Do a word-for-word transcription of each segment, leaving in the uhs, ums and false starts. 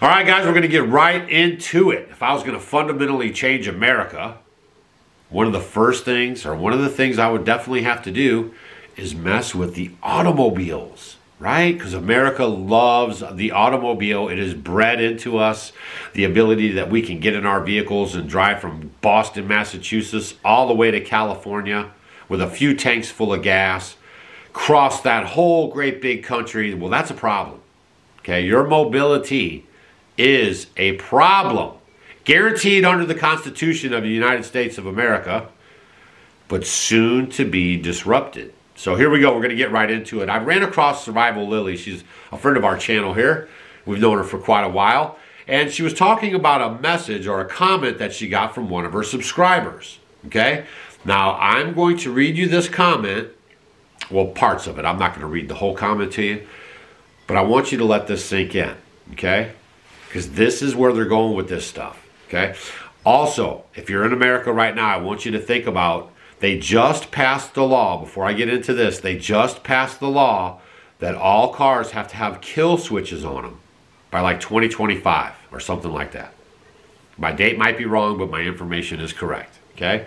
All right, guys, we're going to get right into it. If I was going to fundamentally change America, one of the first things, or one of the things I would definitely have to do is mess with the automobiles, right? Because America loves the automobile. It is bred into us, the ability that we can get in our vehicles and drive from Boston, Massachusetts, all the way to California with a few tanks full of gas, cross that whole great big country. Well, that's a problem, okay? Your mobility is a problem, guaranteed under the Constitution of the United States of America, but soon to be disrupted. So here we go. We're going to get right into it. I ran across Survival Lily. She's a friend of our channel here. We've known her for quite a while. And she was talking about a message or a comment that she got from one of her subscribers. Okay? Now, I'm going to read you this comment. Well, parts of it. I'm not going to read the whole comment to you. But I want you to let this sink in. Okay? Because this is where they're going with this stuff, okay? Also, if you're in America right now, I want you to think about, they just passed the law, before I get into this, they just passed the law that all cars have to have kill switches on them by like twenty twenty-five or something like that. My date might be wrong, but my information is correct, okay?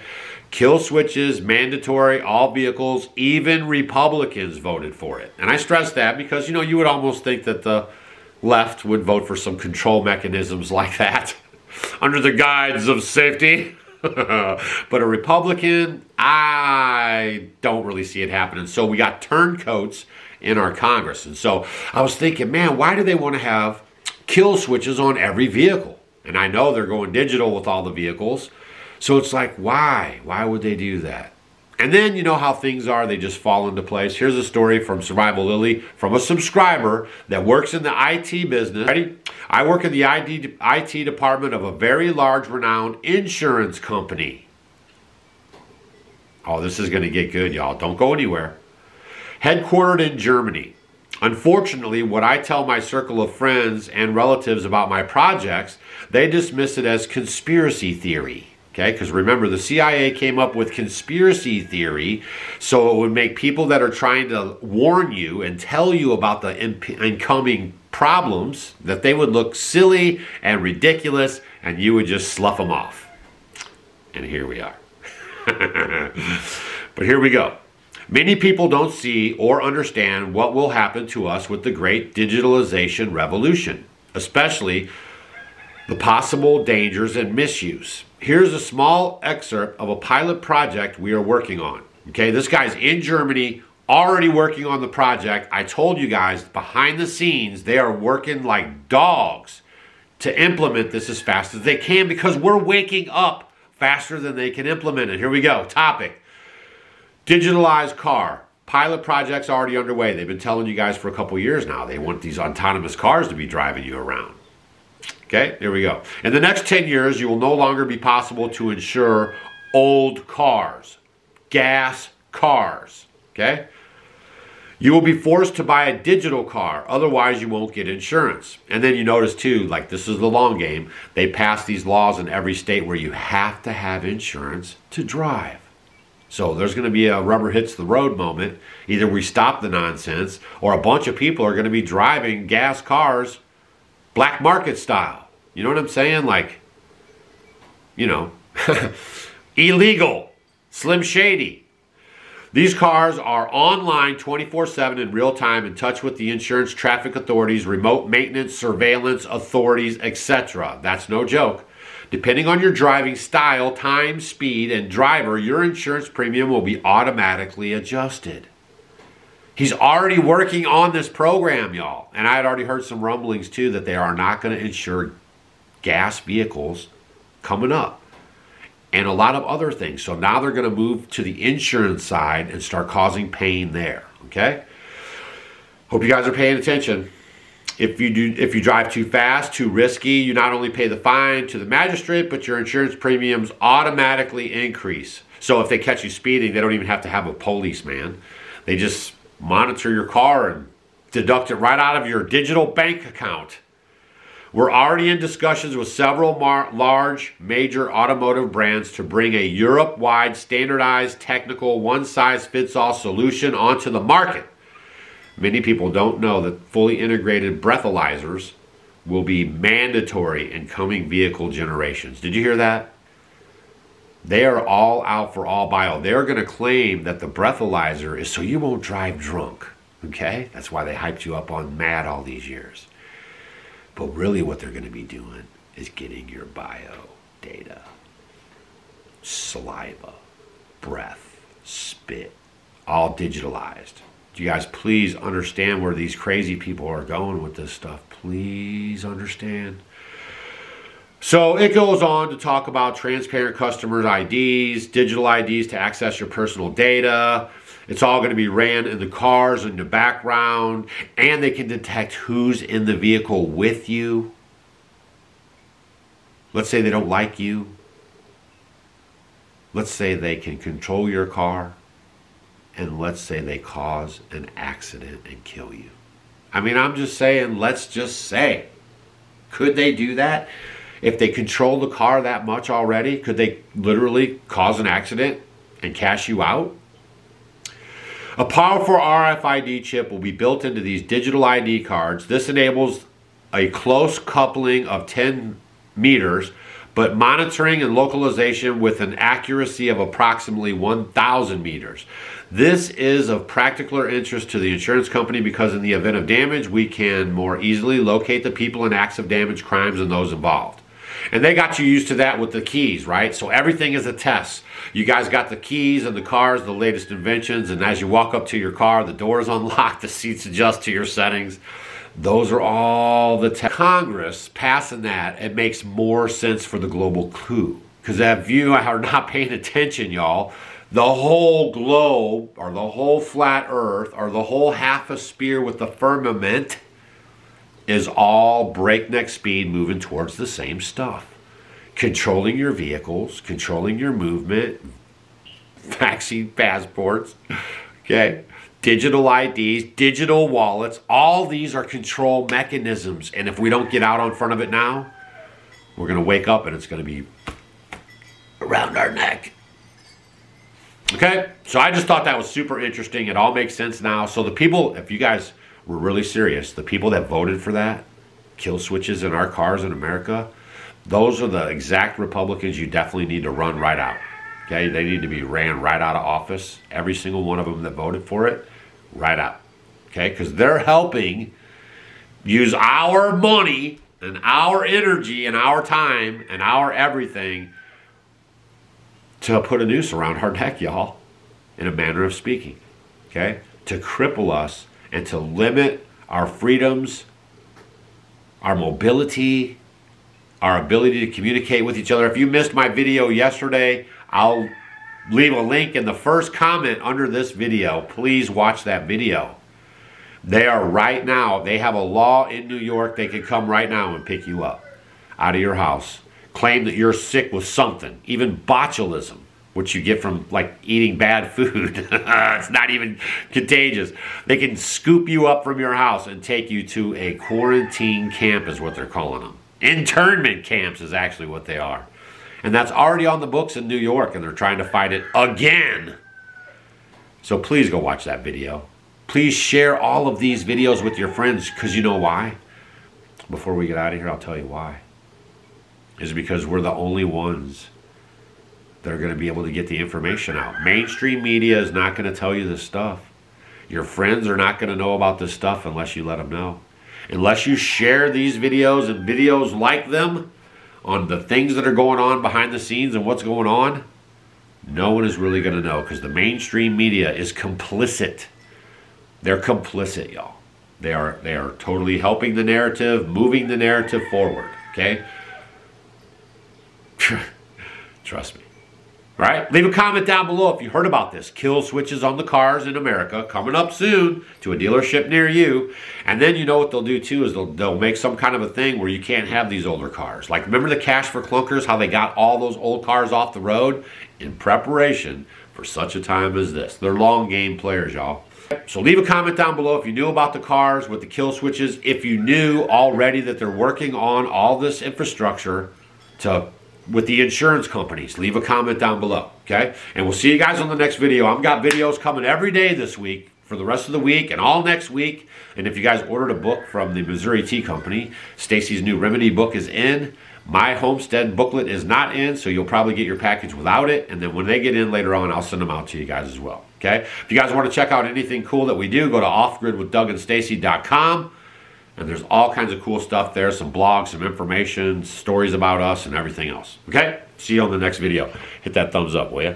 Kill switches, mandatory, all vehicles, even Republicans voted for it. And I stress that because, you know, you would almost think that the left would vote for some control mechanisms like that under the guise of safety. But a Republican, I don't really see it happening. So we got turncoats in our Congress. And so I was thinking, man, why do they want to have kill switches on every vehicle? And I know they're going digital with all the vehicles. So it's like, why? Why would they do that? And then you know how things are, they just fall into place. Here's a story from Survival Lily from a subscriber that works in the I T business. Ready? I work in the I T department of a very large renowned insurance company. Oh, this is going to get good, y'all. Don't go anywhere. Headquartered in Germany. Unfortunately, what I tell my circle of friends and relatives about my projects, they dismiss it as conspiracy theory. Okay, because remember, the C I A came up with conspiracy theory, so it would make people that are trying to warn you and tell you about the incoming problems, that they would look silly and ridiculous, and you would just slough them off. And here we are. But here we go. Many people don't see or understand what will happen to us with the great digitalization revolution, especially the possible dangers and misuse. Here's a small excerpt of a pilot project we are working on. Okay, this guy's in Germany, already working on the project. I told you guys, behind the scenes, they are working like dogs to implement this as fast as they can because we're waking up faster than they can implement it. Here we go. Topic: digitalized car. Pilot project's already underway. They've been telling you guys for a couple years now. They want these autonomous cars to be driving you around. Okay, here we go. In the next ten years, you will no longer be possible to insure old cars, gas cars, okay? You will be forced to buy a digital car, otherwise you won't get insurance. And then you notice too, like this is the long game, they pass these laws in every state where you have to have insurance to drive. So there's gonna be a rubber hits the road moment. Either we stop the nonsense or a bunch of people are gonna be driving gas cars black market style. You know what I'm saying? Like, you know, illegal, Slim Shady. These cars are online twenty-four seven in real time, in touch with the insurance, traffic authorities, remote maintenance, surveillance authorities, et cetera. That's no joke. Depending on your driving style, time, speed, and driver, your insurance premium will be automatically adjusted. He's already working on this program, y'all. And I had already heard some rumblings, too, that they are not going to insure gas vehicles coming up and a lot of other things. So now they're going to move to the insurance side and start causing pain there, okay? Hope you guys are paying attention. If you do, if you drive too fast, too risky, you not only pay the fine to the magistrate, but your insurance premiums automatically increase. So if they catch you speeding, they don't even have to have a policeman. They just monitor your car and deduct it right out of your digital bank account. We're already in discussions with several large major automotive brands to bring a Europe-wide standardized technical one-size-fits-all solution onto the market. Many people don't know that fully integrated breathalyzers will be mandatory in coming vehicle generations. Did you hear that? They are all out for all bio. They're going to claim that the breathalyzer is so you won't drive drunk. Okay? That's why they hyped you up on MAD all these years. But really what they're going to be doing is getting your bio data. Saliva, breath, spit, all digitalized. Do you guys please understand where these crazy people are going with this stuff? Please understand. So it goes on to talk about transparent customers' I Ds, digital I Ds to access your personal data. It's all going to be ran in the cars in the background, and they can detect who's in the vehicle with you. Let's say they don't like you. Let's say they can control your car, and let's say they cause an accident and kill you. I mean, I'm just saying, let's just say, could they do that? If they control the car that much already, could they literally cause an accident and cash you out? A powerful R F I D chip will be built into these digital I D cards. This enables a close coupling of ten meters, but monitoring and localization with an accuracy of approximately one thousand meters. This is of particular interest to the insurance company because in the event of damage, we can more easily locate the people in acts of damage, crimes, and those involved. And they got you used to that with the keys, right? So everything is a test. You guys got the keys and the cars, the latest inventions, and as you walk up to your car, the door is unlocked, the seats adjust to your settings. Those are all the tests. Congress passing that, it makes more sense for the global coup. Because if you are not paying attention, y'all, the whole globe, or the whole flat earth, or the whole half a sphere with the firmament, is all breakneck speed moving towards the same stuff. Controlling your vehicles, controlling your movement, vaccine passports, okay? Digital I Ds, digital wallets, all these are control mechanisms. And if we don't get out in front of it now, we're gonna wake up and it's gonna be around our neck. Okay, so I just thought that was super interesting. It all makes sense now. So the people, if you guys were really serious, the people that voted for that, kill switches in our cars in America, those are the exact Republicans you definitely need to run right out. Okay, they need to be ran right out of office. Every single one of them that voted for it, right out. Okay, because they're helping use our money and our energy and our time and our everything to put a noose around our neck, y'all, in a manner of speaking. Okay, to cripple us and to limit our freedoms, our mobility, our ability to communicate with each other. If you missed my video yesterday, I'll leave a link in the first comment under this video. Please watch that video. They are right now, they have a law in New York, they can come right now and pick you up out of your house, claim that you're sick with something, even botulism, which you get from like eating bad food. It's not even contagious. They can scoop you up from your house and take you to a quarantine camp is what they're calling them. Internment camps is actually what they are. And that's already on the books in New York and they're trying to fight it again. So please go watch that video. Please share all of these videos with your friends because you know why? Before we get out of here, I'll tell you why. It's because we're the only ones that are going to be able to get the information out. Mainstream media is not going to tell you this stuff. Your friends are not going to know about this stuff unless you let them know. Unless you share these videos and videos like them on the things that are going on behind the scenes and what's going on, no one is really going to know because the mainstream media is complicit. They're complicit, y'all. They are, they are totally helping the narrative, moving the narrative forward, okay? Trust me. All right, leave a comment down below if you heard about this. Kill switches on the cars in America coming up soon to a dealership near you. And then you know what they'll do too is they'll, they'll make some kind of a thing where you can't have these older cars. Like remember the Cash for Clunkers, how they got all those old cars off the road in preparation for such a time as this. They're long game players, y'all. So leave a comment down below if you knew about the cars with the kill switches, if you knew already that they're working on all this infrastructure to with the insurance companies. Leave a comment down below, okay? And we'll see you guys on the next video. I've got videos coming every day this week for the rest of the week and all next week. And if you guys ordered a book from the Missouri Tea Company, Stacy's new remedy book is in. My homestead booklet is not in, so you'll probably get your package without it. And then when they get in later on, I'll send them out to you guys as well. Okay? If you guys want to check out anything cool that we do, go to off grid with doug and stacy dot com. And there's all kinds of cool stuff there, some blogs, some information, stories about us, and everything else. Okay? See you on the next video. Hit that thumbs up, will you?